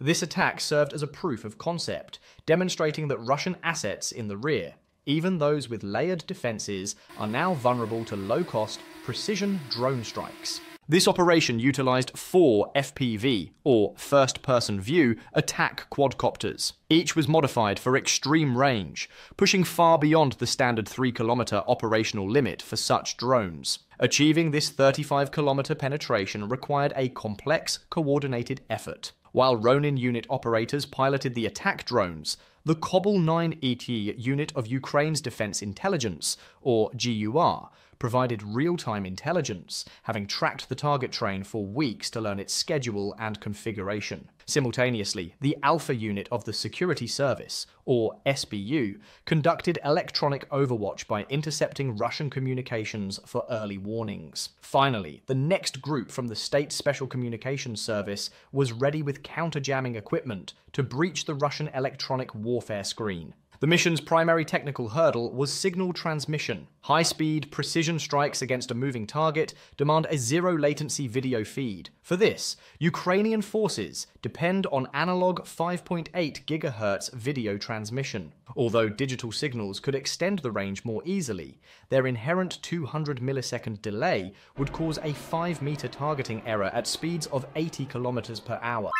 This attack served as a proof of concept, demonstrating that Russian assets in the rear, even those with layered defenses, are now vulnerable to low-cost, precision drone strikes. This operation utilized 4 FPV, or first-person view, attack quadcopters. Each was modified for extreme range, pushing far beyond the standard 3-kilometer operational limit for such drones. Achieving this 35-kilometer penetration required a complex, coordinated effort. While Ronin unit operators piloted the attack drones, the Kobol-9ET unit of Ukraine's Defense Intelligence, or GUR, provided real-time intelligence, having tracked the target train for weeks to learn its schedule and configuration. Simultaneously, the Alpha unit of the Security Service, or SBU, conducted electronic overwatch by intercepting Russian communications for early warnings. Finally, the next group from the State Special Communications Service was ready with counter-jamming equipment to breach the Russian electronic warfare screen. The mission's primary technical hurdle was signal transmission. High-speed, precision strikes against a moving target demand a zero-latency video feed. For this, Ukrainian forces depend on analog 5.8GHz video transmission. Although digital signals could extend the range more easily, their inherent 200-millisecond delay would cause a 5-meter targeting error at speeds of 80 kilometers per hour.